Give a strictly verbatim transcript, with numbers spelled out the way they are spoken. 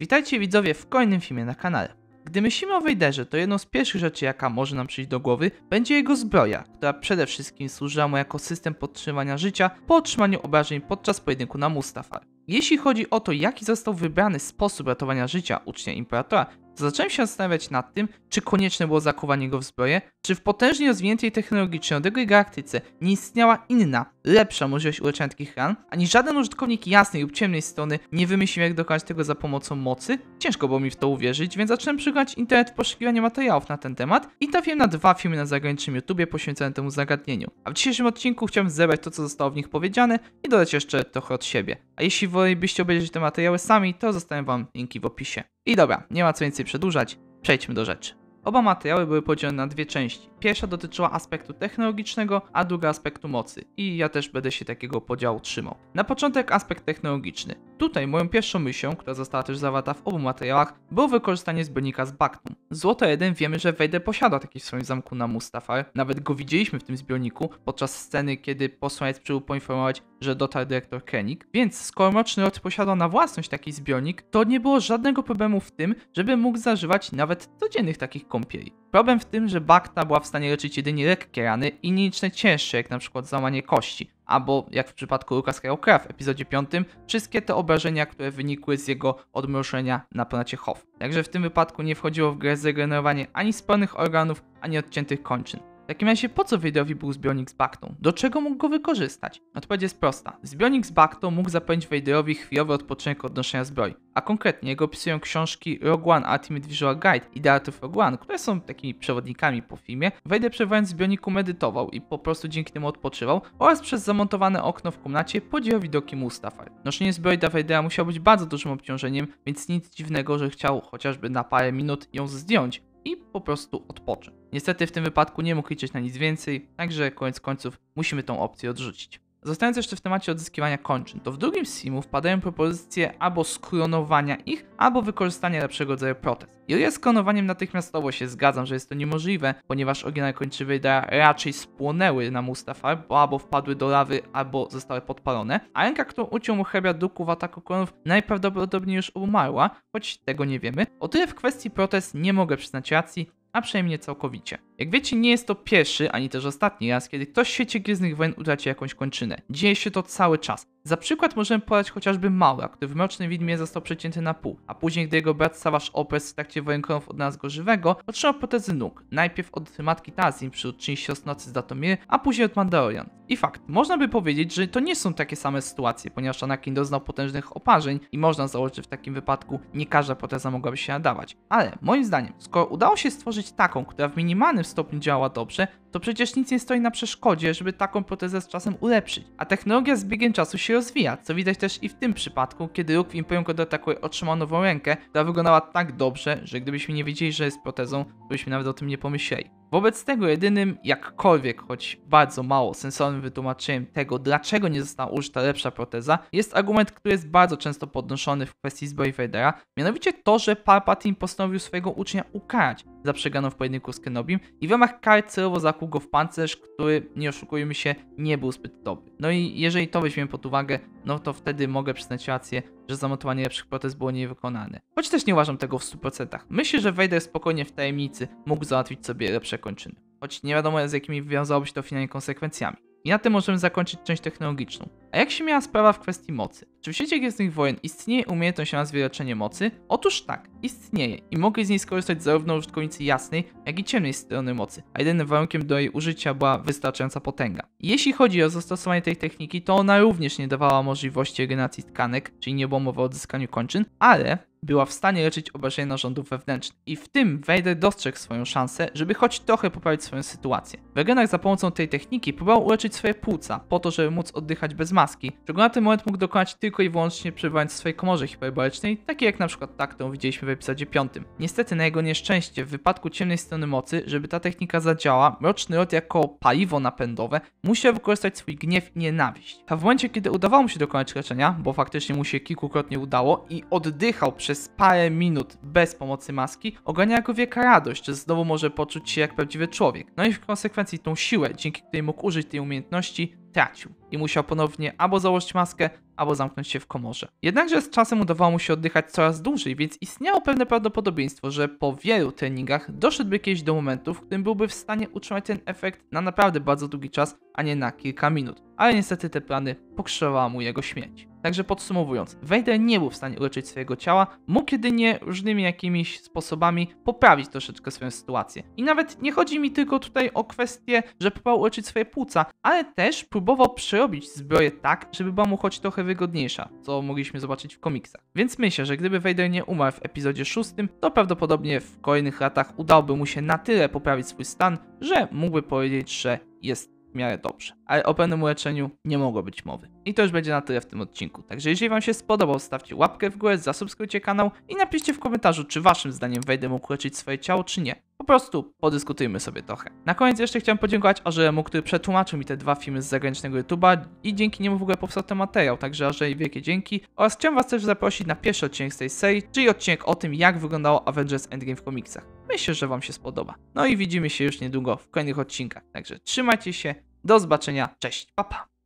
Witajcie widzowie w kolejnym filmie na kanale. Gdy myślimy o Vaderze, to jedną z pierwszych rzeczy, jaka może nam przyjść do głowy, będzie jego zbroja, która przede wszystkim służyła mu jako system podtrzymania życia po otrzymaniu obrażeń podczas pojedynku na Mustafar. Jeśli chodzi o to, jaki został wybrany sposób ratowania życia ucznia Imperatora, zacząłem się zastanawiać nad tym, czy konieczne było zakuwanie go w zbroję, czy w potężnie rozwiniętej technologicznie odległej galaktyce nie istniała inna, lepsza możliwość uleczenia takich ran, ani żaden użytkownik jasnej lub ciemnej strony nie wymyślił, jak dokonać tego za pomocą mocy. Ciężko było mi w to uwierzyć, więc zacząłem przeglądać internet w poszukiwaniu materiałów na ten temat i trafiłem na dwa filmy na zagranicznym YouTubie poświęcone temu zagadnieniu. A w dzisiejszym odcinku chciałem zebrać to, co zostało w nich powiedziane i dodać jeszcze trochę od siebie. A jeśli wolibyście obejrzeć te materiały sami, to zostawiam wam linki w opisie. I dobra, nie ma co więcej przedłużać, przejdźmy do rzeczy. Oba materiały były podzielone na dwie części. Pierwsza dotyczyła aspektu technologicznego, a druga aspektu mocy. I ja też będę się takiego podziału trzymał. Na początek aspekt technologiczny. Tutaj moją pierwszą myślą, która została też zawarta w obu materiałach, było wykorzystanie zbiornika z Bactą. Złoto jeden wiemy, że Vader posiada taki w swoim zamku na Mustafar. Nawet go widzieliśmy w tym zbiorniku podczas sceny, kiedy posłaniec przybył poinformować, że dotarł dyrektor Krennic. Więc skoro Mroczny Lord posiadał na własność taki zbiornik, to nie było żadnego problemu w tym, żeby mógł zażywać nawet codziennych takich kąpieli. Problem w tym, że Bacta była w stanie leczyć jedynie lekkie rany i nieliczne cięższe, jak na przykład złamanie kości, albo jak w przypadku Luke'a Skywalkera w epizodzie piątym, wszystkie te obrażenia, które wynikły z jego odmrożenia na planecie Hoth. Także w tym wypadku nie wchodziło w grę zregenerowanie ani spalonych organów, ani odciętych kończyn. W takim razie po co Vaderowi był zbiornik z Bactą? Do czego mógł go wykorzystać? Odpowiedź jest prosta. Zbiornik z Bactą mógł zapewnić Vaderowi chwilowy odpoczynek od noszenia zbroi, a konkretnie jego opisują książki Rogue One Ultimate Visual Guide i The Art of Rogue One, które są takimi przewodnikami po filmie. Vader przebywając w zbiorniku medytował i po prostu dzięki temu odpoczywał oraz przez zamontowane okno w komnacie podziwiał widoki Mustafar. Noszenie zbroi dla Vadera musiało być bardzo dużym obciążeniem, więc nic dziwnego, że chciał chociażby na parę minut ją zdjąć i po prostu odpocząć. Niestety w tym wypadku nie mógł liczyć na nic więcej, także koniec końców musimy tą opcję odrzucić. Zostając jeszcze w temacie odzyskiwania kończyn, to w drugim z filmów padają propozycje albo sklonowania ich, albo wykorzystania lepszego rodzaju protez. I ja z klonowaniem natychmiastowo się zgadzam, że jest to niemożliwe, ponieważ oryginalne kończyny Vadera raczej spłonęły na Mustafar, bo albo wpadły do lawy, albo zostały podpalone, a ręka, którą uciął mu hrabia Dooku w ataku klonów, najprawdopodobniej już umarła, choć tego nie wiemy. O tyle w kwestii protez nie mogę przyznać racji, a przynajmniej całkowicie. Jak wiecie, nie jest to pierwszy, ani też ostatni raz, kiedy ktoś w świecie Gwiezdnych Wojen utraci jakąś kończynę. Dzieje się to cały czas. Za przykład możemy podać chociażby Maura, który w Mrocznym Widmie został przecięty na pół, a później, gdy jego brat Savage Opress w trakcie wojen klonów odnalazł go żywego, otrzymał protezy nóg, najpierw od matki Tazin przy uczyni siostr nocy z Datomie, a później od Mandalorian. I fakt, można by powiedzieć, że to nie są takie same sytuacje, ponieważ Anakin doznał potężnych oparzeń i można założyć, że w takim wypadku nie każda proteza mogłaby się nadawać. Ale moim zdaniem, skoro udało się stworzyć taką, która w minimalnym stopniu działała dobrze, to przecież nic nie stoi na przeszkodzie, żeby taką protezę z czasem ulepszyć. A technologia z biegiem czasu się rozwija, co widać też i w tym przypadku, kiedy Luke w Imperium kontratakuje otrzymał nową rękę, która wyglądała tak dobrze, że gdybyśmy nie wiedzieli, że jest protezą, to byśmy nawet o tym nie pomyśleli. Wobec tego jedynym, jakkolwiek, choć bardzo mało sensownym wytłumaczeniem tego, dlaczego nie została użyta lepsza proteza, jest argument, który jest bardzo często podnoszony w kwestii zbroi Vadera, mianowicie to, że Palpatine postanowił swojego ucznia ukarać za przegraną w pojedynku z Kenobim i w ramach kary celowo zakłuł go w pancerz, który, nie oszukujmy się, nie był zbyt dobry. No i jeżeli to weźmiemy pod uwagę, no to wtedy mogę przyznać rację, że zamontowanie lepszych protez było niewykonane. Choć też nie uważam tego w stu procentach. Myślę, że Vader spokojnie w tajemnicy mógł załatwić sobie lepsze kończyny. Choć nie wiadomo, z jakimi wiązałoby się to finalnie konsekwencjami. I na tym możemy zakończyć część technologiczną. A jak się miała sprawa w kwestii mocy? Czy w świecie Gwiezdnych Wojen istnieje umiejętność o nazwie leczenie mocy? Otóż tak, istnieje i mogli z niej skorzystać zarówno użytkownicy jasnej, jak i ciemnej strony mocy, a jedynym warunkiem do jej użycia była wystarczająca potęga. I jeśli chodzi o zastosowanie tej techniki, to ona również nie dawała możliwości regeneracji tkanek, czyli nie było mowy o odzyskaniu kończyn, ale była w stanie leczyć obrażenia narządów wewnętrznych. I w tym Vader dostrzegł swoją szansę, żeby choć trochę poprawić swoją sytuację. Wegenak za pomocą tej techniki próbował uleczyć swoje płuca, po to, żeby móc oddychać bez maski, czego na ten moment mógł dokonać tylko i wyłącznie przebywając w swojej komorze hiperbolecznej, takiej jak na przykład ta, którą widzieliśmy w epizodzie piątym. Niestety na jego nieszczęście, w wypadku ciemnej strony mocy, żeby ta technika zadziałała, Mroczny Lord jako paliwo napędowe musiał wykorzystać swój gniew i nienawiść. A w momencie, kiedy udawało mu się dokonać leczenia, bo faktycznie mu się kilkukrotnie udało i oddychał przy przez parę minut bez pomocy maski, ogarnia go wielka radość, że znowu może poczuć się jak prawdziwy człowiek. No i w konsekwencji tą siłę, dzięki której mógł użyć tej umiejętności, tracił i musiał ponownie albo założyć maskę, albo zamknąć się w komorze. Jednakże z czasem udawało mu się oddychać coraz dłużej, więc istniało pewne prawdopodobieństwo, że po wielu treningach doszedłby kiedyś do momentu, w którym byłby w stanie utrzymać ten efekt na naprawdę bardzo długi czas, a nie na kilka minut. Ale niestety te plany pokrzyżowała mu jego śmierć. Także podsumowując, Vader nie był w stanie uleczyć swojego ciała, mógł jedynie różnymi jakimiś sposobami poprawić troszeczkę swoją sytuację. I nawet nie chodzi mi tylko tutaj o kwestię, że próbował uleczyć swoje płuca, ale też próbował przerobić zbroję tak, żeby była mu choć trochę wygodniejsza, co mogliśmy zobaczyć w komiksach. Więc myślę, że gdyby Vader nie umarł w epizodzie szóstym, to prawdopodobnie w kolejnych latach udałoby mu się na tyle poprawić swój stan, że mógłby powiedzieć, że jest w miarę dobrze. Ale o pełnym uleczeniu nie mogło być mowy. I to już będzie na tyle w tym odcinku. Także jeżeli wam się spodobał, stawcie łapkę w górę, zasubskrybujcie kanał i napiszcie w komentarzu, czy waszym zdaniem Vader mógł leczyć swoje ciało, czy nie. Po prostu podyskutujmy sobie trochę. Na koniec jeszcze chciałem podziękować Orzemu, który przetłumaczył mi te dwa filmy z zagranicznego YouTube'a i dzięki niemu w ogóle powstał ten materiał, także Orzej, wielkie dzięki. Oraz chciałem was też zaprosić na pierwszy odcinek z tej serii, czyli odcinek o tym, jak wyglądało Avengers Endgame w komiksach. Myślę, że wam się spodoba. No i widzimy się już niedługo w kolejnych odcinkach, także trzymajcie się, do zobaczenia, cześć, pa pa!